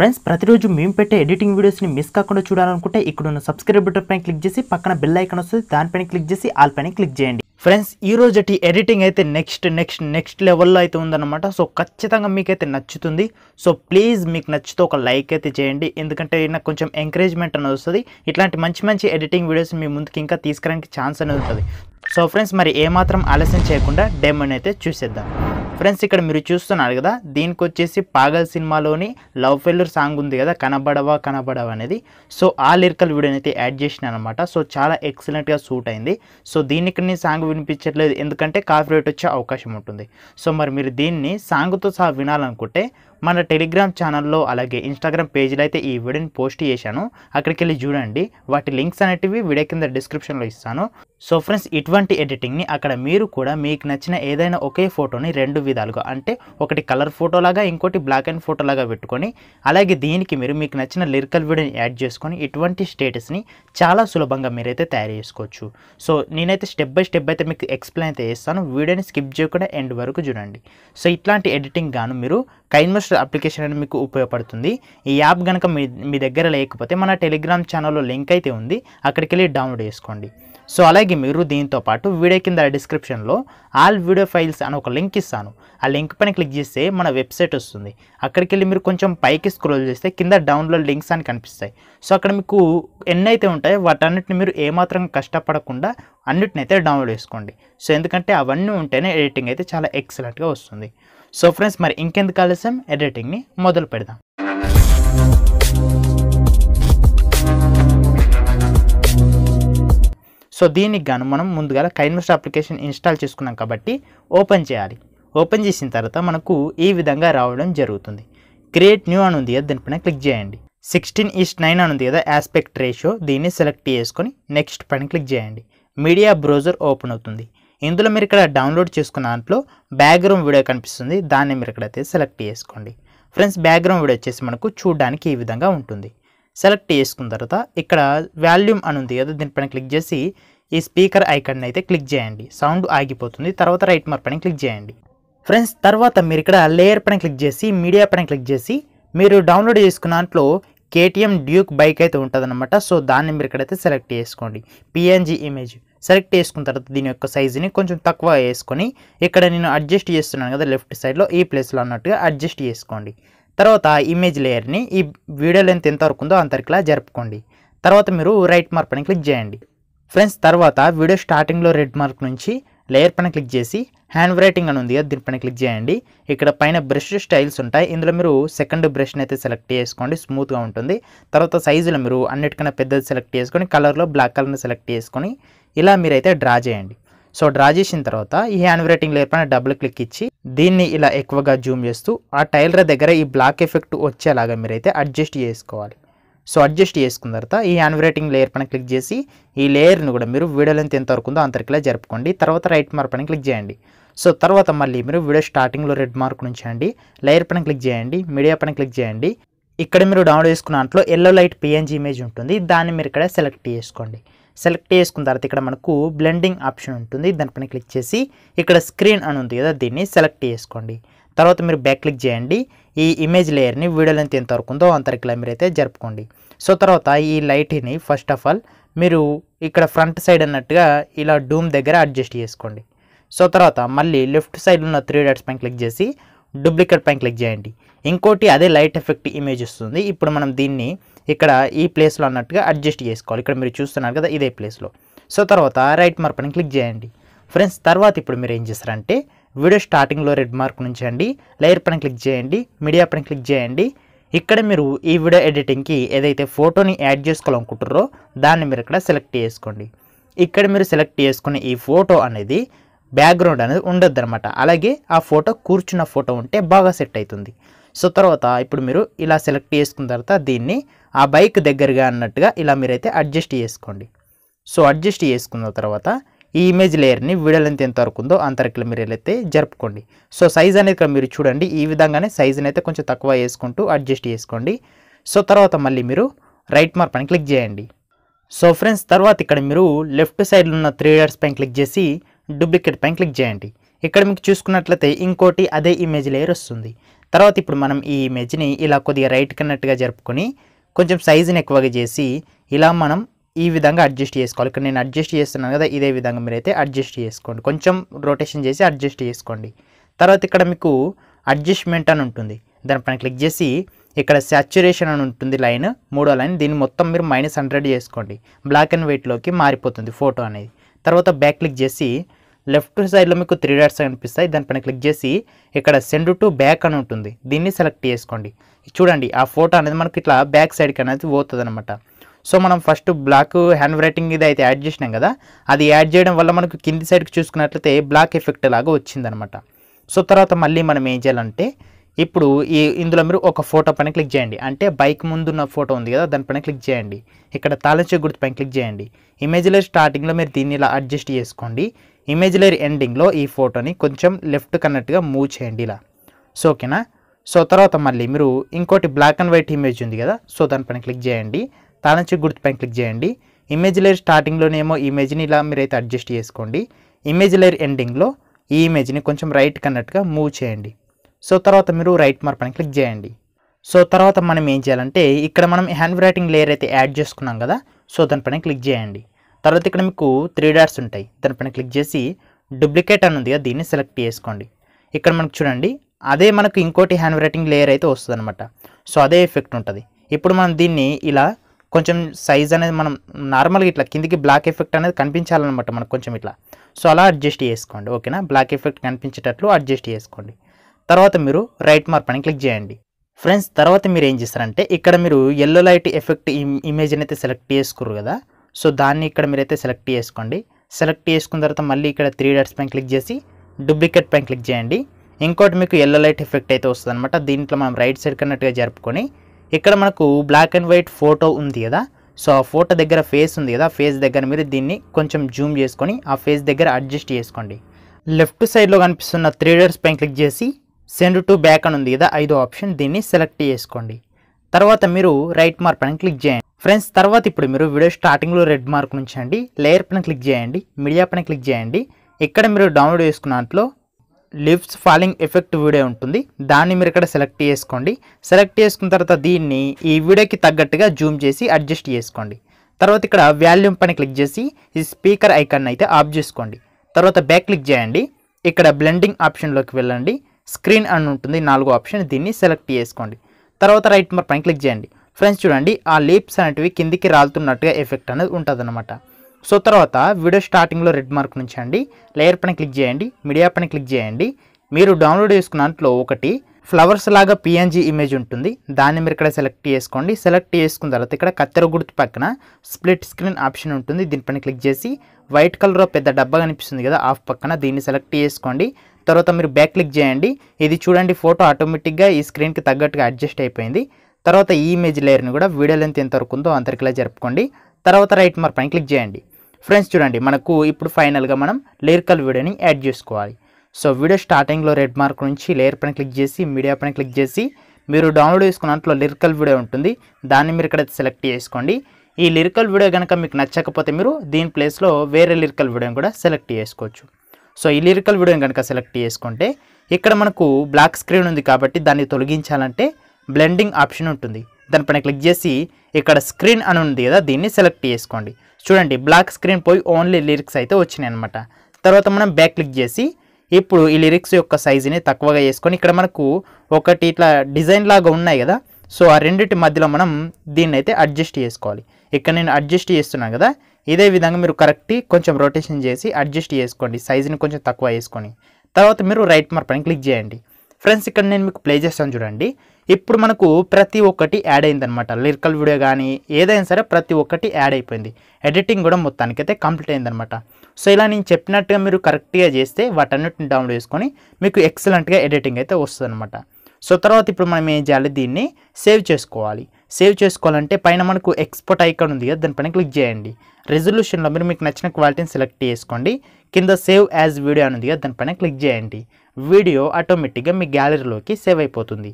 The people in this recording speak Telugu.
ఫ్రెండ్స్ ప్రతిరోజు మేము పెట్టే ఎడిటింగ్ వీడియోస్ ని మిస్ కాకుండా చూడాలనుకుంటే ఇక్కడ ఉన్న సబ్స్క్రైబ్ బటన్ పైన క్లిక్ చేసి పక్కన బెల్ ఐకాన్ వస్తుంది దానిపైన క్లిక్ చేసి ఆల్ పైన క్లిక్ చేయండి ఫ్రెండ్స్ ఈ రోజుటి ఎడిటింగ్ అయితే నెక్స్ట్ లెవెల్లో అయితే ఉందన్నమాట సో ఖచ్చితంగా మీకైతే నచ్చుతుంది సో ప్లీజ్ మీకు నచ్చితే ఒక లైక్ అయితే చేయండి ఎందుకంటే నాకు కొంచెం ఎంకరేజ్మెంట్ అనేది వస్తుంది ఇట్లాంటి మంచి ఎడిటింగ్ వీడియోస్ మీ ముందుకి ఇంకా తీసుకురానికి ఛాన్స్ అనేది ఉంటుంది సో ఫ్రెండ్స్ మరి ఏమాత్రం ఆలస్యం చేయకుండా డెమోని అయితే చూసేద్దాం ఫ్రెండ్స్ ఇక్కడ మీరు చూస్తున్నారు కదా దీనికి వచ్చేసి పాగల్ సినిమాలోని లవ్ ఫెల్లర్ సాంగ్ ఉంది కదా కనబడవా కనబడవా అనేది సో ఆ లిరికల్ వీడియోని అయితే యాడ్ చేసిన అనమాట సో చాలా ఎక్సలెంట్గా సూట్ అయింది సో దీనికి నేను సాంగ్ వినిపించట్లేదు ఎందుకంటే కాపీరైట్ వచ్చే అవకాశం ఉంటుంది సో మరి మీరు దీన్ని సాంగ్తో సహా వినాలనుకుంటే మన టెలిగ్రామ్ ఛానల్లో అలాగే ఇన్స్టాగ్రామ్ పేజీలో అయితే ఈ వీడియోని పోస్ట్ చేశాను అక్కడికి వెళ్ళి చూడండి వాటి లింక్స్ అనేటివి వీడియో కింద డిస్క్రిప్షన్లో ఇస్తాను సో ఫ్రెండ్స్ ఇటువంటి ఎడిటింగ్ని అక్కడ మీరు కూడా మీకు నచ్చిన ఏదైనా ఒకే ఫోటోని రెండు విధాలుగా అంటే ఒకటి కలర్ ఫోటోలాగా ఇంకోటి బ్లాక్ అండ్ ఫోటోలాగా పెట్టుకొని అలాగే దీనికి మీరు మీకు నచ్చిన లిరికల్ వీడియోని యాడ్ చేసుకొని ఇటువంటి స్టేటస్ని చాలా సులభంగా మీరైతే తయారు చేసుకోవచ్చు సో నేనైతే స్టెప్ బై స్టెప్ అయితే మీకు ఎక్స్ప్లెయిన్ అయితే చేస్తాను వీడియోని స్కిప్ చేయకుండా ఎండ్ వరకు చూడండి సో ఇట్లాంటి ఎడిటింగ్ గాను మీరు కైన్మాస్టర్ అప్లికేషన్ అనేది మీకు ఉపయోగపడుతుంది ఈ యాప్ కనుక మీ దగ్గర లేకపోతే మన టెలిగ్రామ్ ఛానల్లో లింక్ అయితే ఉంది అక్కడికి వెళ్ళి డౌన్లోడ్ చేసుకోండి సో అలాగే మీరు దీంతో పాటు వీడియో కింద డిస్క్రిప్షన్లో ఆల్ వీడియో ఫైల్స్ అని ఒక లింక్ ఇస్తాను ఆ లింక్ పైన క్లిక్ చేస్తే మన వెబ్సైట్ వస్తుంది అక్కడికి వెళ్ళి మీరు కొంచెం పైకి స్క్రోల్ చేస్తే కింద డౌన్లోడ్ లింక్స్ అని కనిపిస్తాయి సో అక్కడ మీకు ఎన్నైతే ఉంటాయో వాటన్నిటిని మీరు ఏమాత్రం కష్టపడకుండా అన్నిటినైతే డౌన్లోడ్ చేసుకోండి సో ఎందుకంటే అవన్నీ ఉంటేనే ఎడిటింగ్ అయితే చాలా ఎక్సలెంట్గా వస్తుంది సో ఫ్రెండ్స్ మరి ఇంకెందుకు ఆలస్యం ఎడిటింగ్ని మొదలు పెడదాం సో దీనికి గాను మనం ముందుగా కైన్మాస్టర్ అప్లికేషన్ ఇన్స్టాల్ చేసుకున్నాం కాబట్టి ఓపెన్ చేయాలి ఓపెన్ చేసిన తర్వాత మనకు ఈ విధంగా రావడం జరుగుతుంది క్రియేట్ న్యూ అని ఉంది కదా దీనిపైన క్లిక్ చేయండి 16:9 అని ఉంది కదా ఆస్పెక్ట్ రేషియో దీన్ని సెలెక్ట్ చేసుకొని నెక్స్ట్ పైన క్లిక్ చేయండి మీడియా బ్రౌజర్ ఓపెన్ అవుతుంది ఇందులో మీరు ఇక్కడ డౌన్లోడ్ చేసుకున్న దాంట్లో బ్యాక్గ్రౌండ్ వీడియో కనిపిస్తుంది దాన్ని మీరు ఇక్కడైతే సెలెక్ట్ చేసుకోండి ఫ్రెండ్స్ బ్యాక్గ్రౌండ్ వీడియో వచ్చేసి మనకు చూడడానికి ఈ విధంగా ఉంటుంది సెలెక్ట్ చేసుకున్న తర్వాత ఇక్కడ వాల్యూమ్ అని ఉంది కదా దీనిపైన క్లిక్ చేసి ఈ స్పీకర్ ఐకాన్ అయితే క్లిక్ చేయండి సౌండ్ ఆగిపోతుంది తర్వాత రైట్ మార్క్ పైన క్లిక్ చేయండి ఫ్రెండ్స్ తర్వాత మీరు ఇక్కడ లేయర్ పైన క్లిక్ చేసి మీడియా పైన క్లిక్ చేసి మీరు డౌన్లోడ్ చేసుకున్న దాంట్లో KTM డ్యూక్ బైక్ అయితే ఉంటుందన్నమాట సో దాన్ని మీరు ఇక్కడైతే సెలెక్ట్ చేసుకోండి PNG ఇమేజ్ సెలెక్ట్ చేసుకున్న తర్వాత దీని యొక్క సైజుని కొంచెం తక్కువ వేసుకొని ఇక్కడ నేను అడ్జస్ట్ చేస్తున్నాను కదా లెఫ్ట్ సైడ్లో ఈ ప్లేస్లో అన్నట్టుగా అడ్జస్ట్ చేసుకోండి తర్వాత ఇమేజ్ లేయర్ని ఈ వీడియో లెంత్ ఎంతవరకు ఉందో అంతరికిలా జరుపుకోండి తర్వాత మీరు రైట్ మార్క్ పైన క్లిక్ చేయండి ఫ్రెండ్స్ తర్వాత వీడియో స్టార్టింగ్లో రెడ్ మార్క్ నుంచి లేయర్ పైన క్లిక్ చేసి హ్యాండ్ రైటింగ్ అని ఉంది కదా దీనిపైన క్లిక్ చేయండి ఇక్కడ పైన బ్రష్ స్టైల్స్ ఉంటాయి ఇందులో మీరు సెకండ్ బ్రష్ని అయితే సెలెక్ట్ చేసుకోండి స్మూత్గా ఉంటుంది తర్వాత సైజులో మీరు అన్నిటికన్నా పెద్దది సెలెక్ట్ చేసుకొని కలర్లో బ్లాక్ కలర్ని సెలెక్ట్ చేసుకొని ఇలా మీరైతే డ్రా చేయండి సో డ్రా చేసిన తర్వాత ఈ హ్యాండ్ రైటింగ్ లేయర్ పైన డబుల్ క్లిక్ ఇచ్చి దీన్ని ఇలా ఎక్కువగా జూమ్ చేస్తూ ఆ టైలర్ దగ్గర ఈ బ్లాక్ ఎఫెక్ట్ వచ్చేలాగా మీరైతే అడ్జస్ట్ చేసుకోవాలి సో అడ్జస్ట్ చేసుకున్న తర్వాత ఈ హ్యాండ్ రైటింగ్ లేయర్ పైన క్లిక్ చేసి ఈ లేయర్ని కూడా మీరు వీడియో లెంత్ ఎంతవరకు ఉందో అంతరికిలా జరుపుకోండి తర్వాత రైట్ మార్క్ పైన క్లిక్ చేయండి సో తర్వాత మళ్ళీ మీరు వీడియో స్టార్టింగ్లో రెడ్ మార్క్ నుంచండి లేయర్ పైన క్లిక్ చేయండి మీడియా పైన క్లిక్ చేయండి ఇక్కడ మీరు డౌన్లోడ్ చేసుకున్న దాంట్లో ఎల్లో లైట్ PNG ఇమేజ్ ఉంటుంది దాన్ని మీరు ఇక్కడ సెలెక్ట్ చేసుకోండి సెలెక్ట్ చేసుకున్న తర్వాత ఇక్కడ మనకు బ్లెండింగ్ ఆప్షన్ ఉంటుంది దానిపైన క్లిక్ చేసి ఇక్కడ స్క్రీన్ అని ఉంది కదా దీన్ని సెలెక్ట్ చేసుకోండి తర్వాత మీరు బ్యాక్ క్లిక్ చేయండి ఈ ఇమేజ్ లేయర్ని వీడియో లెంత్ ఎంతవరకు ఉందో అంతరికిలా మీరైతే జరుపుకోండి సో తర్వాత ఈ లైట్ని ఫస్ట్ ఆఫ్ ఆల్ మీరు ఇక్కడ ఫ్రంట్ సైడ్ అన్నట్టుగా ఇలా డూమ్ దగ్గర అడ్జస్ట్ చేసుకోండి సో తర్వాత మళ్ళీ లెఫ్ట్ సైడ్ ఉన్న 3 డాట్స్ పైన క్లిక్ చేసి డూప్లికేట్ పైన క్లిక్ చేయండి ఇంకోటి అదే లైట్ ఎఫెక్ట్ ఇమేజ్ వస్తుంది ఇప్పుడు మనం దీన్ని ఇక్కడ ఈ ప్లేస్లో అన్నట్టుగా అడ్జస్ట్ చేసుకోవాలి ఇక్కడ మీరు చూస్తున్నారు కదా ఇదే ప్లేస్లో సో తర్వాత రైట్ మార్క్ పైన క్లిక్ చేయండి ఫ్రెండ్స్ తర్వాత ఇప్పుడు మీరు ఏం చేస్తారంటే వీడియో స్టార్టింగ్లో రెడ్ మార్క్ నుంచండి లేయర్ పైన క్లిక్ చేయండి మీడియా పైన క్లిక్ చేయండి ఇక్కడ మీరు ఈ వీడియో ఎడిటింగ్కి ఏదైతే ఫోటోని యాడ్ చేసుకోవాలనుకుంటారో దాన్ని మీరు ఇక్కడ సెలెక్ట్ చేసుకోండి ఇక్కడ మీరు సెలెక్ట్ చేసుకునే ఈ ఫోటో అనేది బ్యాక్గ్రౌండ్ అనేది ఉండద్దు అనమాట అలాగే ఆ ఫోటో కూర్చున్న ఫోటో ఉంటే బాగా సెట్ అవుతుంది సో తర్వాత ఇప్పుడు మీరు ఇలా సెలెక్ట్ చేసుకున్న తర్వాత దీన్ని ఆ బైక్ దగ్గరగా అన్నట్టుగా ఇలా మీరైతే అడ్జస్ట్ చేసుకోండి సో అడ్జస్ట్ చేసుకున్న తర్వాత ఈ ఇమేజ్ లేయర్ని వీడియో లెంత్ ఎంతవరకు ఉందో అంతవరకు మీరు అయితే జరుపుకోండి సో సైజ్ అనేది ఇక్కడ మీరు చూడండి ఈ విధంగానే సైజుని అయితే కొంచెం తక్కువ వేసుకుంటూ అడ్జస్ట్ చేసుకోండి సో తర్వాత మళ్ళీ మీరు రైట్ మార్క్ పైన క్లిక్ చేయండి సో ఫ్రెండ్స్ తర్వాత ఇక్కడ మీరు లెఫ్ట్ సైడ్లో ఉన్న 3 డాట్స్ పైన క్లిక్ చేసి డూప్లికేట్ పైన క్లిక్ చేయండి ఇక్కడ మీకు చూసుకున్నట్లయితే ఇంకోటి అదే ఇమేజ్ లేయర్ వస్తుంది తర్వాత ఇప్పుడు మనం ఈ ఇమేజ్ ని ఇలా కొద్దిగా రైట్ కన్నట్టుగా జరుపుకొని కొంచెం సైజ్ ని ఎక్కువగా చేసి ఇలా మనం ఈ విధంగా అడ్జస్ట్ చేసుకోవాలి. ఇక్కడ నేను అడ్జస్ట్ చేస్తున్నాను కదా, ఇదే విధంగా మీరైతే అడ్జస్ట్ చేసుకోండి, కొంచెం రొటేషన్ చేసి అడ్జస్ట్ చేసుకోండి. తర్వాత ఇక్కడ మీకు అడ్జస్ట్మెంట్ అని ఉంటుంది, దానిపైన క్లిక్ చేసి ఇక్కడ సాచ్యురేషన్ అని ఉంటుంది లైన్, మూడో లైన్, దీన్ని మొత్తం మీరు -100 చేసుకోండి, బ్లాక్ అండ్ వైట్లోకి మారిపోతుంది ఫోటో అనేది. తర్వాత బ్యాక్ క్లిక్ చేసి లెఫ్ట్ సైడ్లో మీకు 3 డాట్స్ కనిపిస్తాయి, దానిపైన క్లిక్ చేసి ఇక్కడ సెండ్ టు బ్యాక్ అని ఉంటుంది, దీన్ని సెలెక్ట్ చేసుకోండి. చూడండి ఆ ఫోటో అనేది మనకి ఇట్లా బ్యాక్ సైడ్కి అనేది పోతుంది అనమాట. సో మనం ఫస్ట్ బ్లాక్ హ్యాండ్ రైటింగ్ ఇది అయితే యాడ్ చేసినాం కదా, అది యాడ్ చేయడం వల్ల మనకు కింది సైడ్కి చూసుకున్నట్లయితే బ్లాక్ ఎఫెక్ట్ లాగా వచ్చిందనమాట. సో తర్వాత మళ్ళీ మనం ఏం చేయాలంటే ఇప్పుడు ఇందులో మీరు ఒక ఫోటో పైన క్లిక్ చేయండి, అంటే బైక్ ముందున్న ఫోటో ఉంది కదా దానిపైన క్లిక్ చేయండి, ఇక్కడ తాళంచె గుర్తుపైన క్లిక్ చేయండి. ఇమేజ్ లేయర్ స్టార్టింగ్లో మీరు దీన్ని ఇలా అడ్జస్ట్ చేసుకోండి, ఇమేజ్ లేయర్ ఎండింగ్లో ఈ ఫోటోని కొంచెం లెఫ్ట్ కన్నట్టుగా మూవ్ చేయండి ఇలా. సో ఓకేనా. సో తర్వాత మళ్ళీ మీరు ఇంకోటి బ్లాక్ అండ్ వైట్ ఇమేజ్ ఉంది కదా, సో దానిపైన క్లిక్ చేయండి, తాళంచె గుర్తుపైన క్లిక్ చేయండి. ఇమేజ్ లేయర్ స్టార్టింగ్లోనేమో ఇమేజ్ని ఇలా మీరైతే అడ్జస్ట్ చేసుకోండి, ఇమేజ్ లేయర్ ఎండింగ్లో ఈ ఇమేజ్ని కొంచెం రైట్ కన్నట్టుగా మూవ్ చేయండి. సో తర్వాత మీరు రైట్ మార్క్ పైన క్లిక్ చేయండి. సో తర్వాత మనం ఏం చేయాలంటే ఇక్కడ మనం హ్యాండ్ రైటింగ్ లేయర్ అయితే యాడ్ చేసుకున్నాం కదా, సో దానిపైన క్లిక్ చేయండి. తర్వాత ఇక్కడ మీకు 3 డాట్స్ ఉంటాయి, దానిపైన క్లిక్ చేసి డూప్లికేట్ అని ఉంది కదా దీన్ని సెలెక్ట్ చేసుకోండి. ఇక్కడ మనకు చూడండి అదే మనకు ఇంకోటి హ్యాండ్ రైటింగ్ లేయర్ అయితే వస్తుంది అనమాట. సో అదే ఎఫెక్ట్ ఉంటుంది. ఇప్పుడు మనం దీన్ని ఇలా కొంచెం సైజ్ అనేది మనం నార్మల్గా ఇట్లా కిందికి బ్లాక్ ఎఫెక్ట్ అనేది కనిపించాలన్నమాట మనకు కొంచెం ఇట్లా. సో అలా అడ్జస్ట్ చేసుకోండి. ఓకేనా, బ్లాక్ ఎఫెక్ట్ కనిపించేటట్లు అడ్జస్ట్ చేసుకోండి. తర్వాత మీరు రైట్ మార్క్ పైన క్లిక్ చేయండి ఫ్రెండ్స్. తర్వాత మీరు ఏం చేస్తారంటే ఇక్కడ మీరు ఎల్లో లైట్ ఎఫెక్ట్ ఇమేజ్ అయితే సెలెక్ట్ చేసుకురు కదా, సో దాన్ని ఇక్కడ మీరైతే సెలెక్ట్ చేసుకోండి. సెలెక్ట్ చేసుకున్న తర్వాత మళ్ళీ ఇక్కడ 3 డాట్స్ పైన క్లిక్ చేసి డూప్లికేట్ పైన క్లిక్ చేయండి. ఇంకోటి మీకు ఎల్లో లైట్ ఎఫెక్ట్ అయితే వస్తుంది అనమాట. దీంట్లో మనం రైట్ సైడ్ కన్నట్టుగా జరుపుకొని ఇక్కడ మనకు బ్లాక్ అండ్ వైట్ ఫోటో ఉంది కదా, సో ఆ ఫోటో దగ్గర ఫేస్ ఉంది కదా, ఫేస్ దగ్గర మీరు దీన్ని కొంచెం జూమ్ చేసుకొని ఆ ఫేస్ దగ్గర అడ్జస్ట్ చేసుకోండి. లెఫ్ట్ సైడ్లో కనిపిస్తున్న 3 డాట్స్ పైన క్లిక్ చేసి సెండ్ టు బ్యాక్ అని ఉంది కదా 5వ ఆప్షన్, దీన్ని సెలెక్ట్ చేసుకోండి. తర్వాత మీరు రైట్ మార్క్ పైన క్లిక్ చేయండి ఫ్రెండ్స్. తర్వాత ఇప్పుడు మీరు వీడియో స్టార్టింగ్లో రెడ్ మార్క్ ఉంచండి, లేయర్ పైన క్లిక్ చేయండి, మీడియా పైన క్లిక్ చేయండి. ఇక్కడ మీరు డౌన్లోడ్ చేసుకున్న దాంట్లో లీవ్స్ ఫాలింగ్ ఎఫెక్ట్ వీడియో ఉంటుంది, దాన్ని మీరు ఇక్కడ సెలెక్ట్ చేసుకోండి. సెలెక్ట్ చేసుకున్న తర్వాత దీన్ని ఈ వీడియోకి తగ్గట్టుగా జూమ్ చేసి అడ్జస్ట్ చేసుకోండి. తర్వాత ఇక్కడ వాల్యూమ్ పైన క్లిక్ చేసి ఈ స్పీకర్ ఐకాన్ అయితే ఆఫ్ చేసుకోండి. తర్వాత బ్యాక్ క్లిక్ చేయండి, ఇక్కడ బ్లెండింగ్ ఆప్షన్లోకి వెళ్ళండి, స్క్రీన్ అని ఉంటుంది 4వ ఆప్షన్, దీన్ని సెలెక్ట్ చేసుకోండి. తర్వాత రైట్ మార్క్ పైన క్లిక్ చేయండి ఫ్రెండ్స్. చూడండి ఆ లీప్స్ అనేటివి కిందికి రాలుతున్నట్టుగా ఎఫెక్ట్ అనేది ఉంటుంది. సో తర్వాత వీడియో స్టార్టింగ్లో రెడ్ మార్క్ నుంచండి, లేయర్ పైన క్లిక్ చేయండి, మీడియా పైన క్లిక్ చేయండి. మీరు డౌన్లోడ్ చేసుకున్న దాంట్లో ఒకటి ఫ్లవర్స్ లాగా PNG ఇమేజ్ ఉంటుంది, దాన్ని మీరు ఇక్కడ సెలెక్ట్ చేసుకోండి. సెలెక్ట్ చేసుకున్న తర్వాత ఇక్కడ కత్తెర గుర్తు పక్కన స్ప్లిట్ స్క్రీన్ ఆప్షన్ ఉంటుంది, దీనిపైన క్లిక్ చేసి వైట్ కలర్లో పెద్ద డబ్బా కనిపిస్తుంది కదా ఆఫ్ పక్కన, దీన్ని సెలెక్ట్ చేసుకోండి. తర్వాత మీరు బ్యాక్ క్లిక్ చేయండి. ఇది చూడండి ఫోటో ఆటోమేటిక్గా ఈ స్క్రీన్కి తగ్గట్టుగా అడ్జస్ట్ అయిపోయింది. తర్వాత ఈ ఇమేజ్ లేయర్ని కూడా వీడియో లెంత్ ఎంతవరకు ఉందో అంతరికిలా జరుపుకోండి. తర్వాత రైట్ మార్క్ పైన క్లిక్ చేయండి ఫ్రెండ్స్. చూడండి మనకు ఇప్పుడు ఫైనల్గా మనం లిరికల్ వీడియోని యాడ్ చేసుకోవాలి. సో వీడియో స్టార్టింగ్లో రెడ్ మార్క్ నుంచి లేయర్ పైన క్లిక్ చేసి మీడియా పైన క్లిక్ చేసి మీరు డౌన్లోడ్ చేసుకున్న దాంట్లో లిరికల్ వీడియో ఉంటుంది, దాన్ని మీరు ఇక్కడ సెలెక్ట్ చేసుకోండి. ఈ లిరికల్ వీడియో కనుక మీకు నచ్చకపోతే మీరు దీని ప్లేస్లో వేరే లిరికల్ వీడియోని కూడా సెలెక్ట్ చేసుకోవచ్చు. సో ఈ లిరికల్ వీడియోని కనుక సెలెక్ట్ చేసుకుంటే ఇక్కడ మనకు బ్లాక్ స్క్రీన్ ఉంది కాబట్టి దాన్ని తొలగించాలంటే బ్లెండింగ్ ఆప్షన్ ఉంటుంది, దానిపైన క్లిక్ చేసి ఇక్కడ స్క్రీన్ అని ఉంది కదా దీన్ని సెలెక్ట్ చేసుకోండి. చూడండి బ్లాక్ స్క్రీన్ పోయి ఓన్లీ లిరిక్స్ అయితే వచ్చినాయి అనమాట. తర్వాత మనం బ్యాక్ క్లిక్ చేసి ఇప్పుడు ఈ లిరిక్స్ యొక్క సైజుని తక్కువగా చేసుకొని ఇక్కడ మనకు ఒకటి ఇట్లా డిజైన్ లాగా ఉన్నాయి కదా, సో ఆ రెండింటి మధ్యలో మనం దీన్ని అయితే అడ్జస్ట్ చేసుకోవాలి. ఇక్కడ నేను అడ్జస్ట్ చేస్తున్నాను కదా, ఇదే విధంగా మీరు కరెక్ట్ కొంచెం రొటేషన్ చేసి అడ్జస్ట్ చేసుకోండి, సైజుని కొంచెం తక్కువ చేసుకొని. తర్వాత మీరు రైట్ మార్క్ పైన క్లిక్ చేయండి ఫ్రెండ్స్. ఇక్కడ నేను మీకు ప్లే చేస్తాను చూడండి, ఇప్పుడు మనకు ప్రతి ఒక్కటి యాడ్ అయిందనమాట. లిరికల్ వీడియో కానీ ఏదైనా సరే ప్రతి ఒక్కటి యాడ్ అయిపోయింది, ఎడిటింగ్ కూడా మొత్తానికైతే కంప్లీట్ అయిందనమాట. సో ఇలా నేను చెప్పినట్టుగా మీరు కరెక్ట్గా చేస్తే వాటన్నిటిని డౌన్లోడ్ చేసుకొని మీకు ఎక్సలెంట్గా ఎడిటింగ్ అయితే వస్తుందన్నమాట. సో తర్వాత ఇప్పుడు మనం ఏం చేయాలి, దీన్ని సేవ్ చేసుకోవాలి. సేవ్ చేసుకోవాలంటే పైన మనకు ఎక్స్పోర్ట్ ఐకాన్ ఉంది కదా దానిపైన క్లిక్ చేయండి. రెజల్యూషన్లో మీరు మీకు నచ్చిన క్వాలిటీని సెలెక్ట్ చేసుకోండి, కింద సేవ్ యాజ్ వీడియో అని ఉంది కదా దానిపైన క్లిక్ చేయండి. వీడియో ఆటోమేటిక్గా మీ గ్యాలరీలోకి సేవ్ అయిపోతుంది.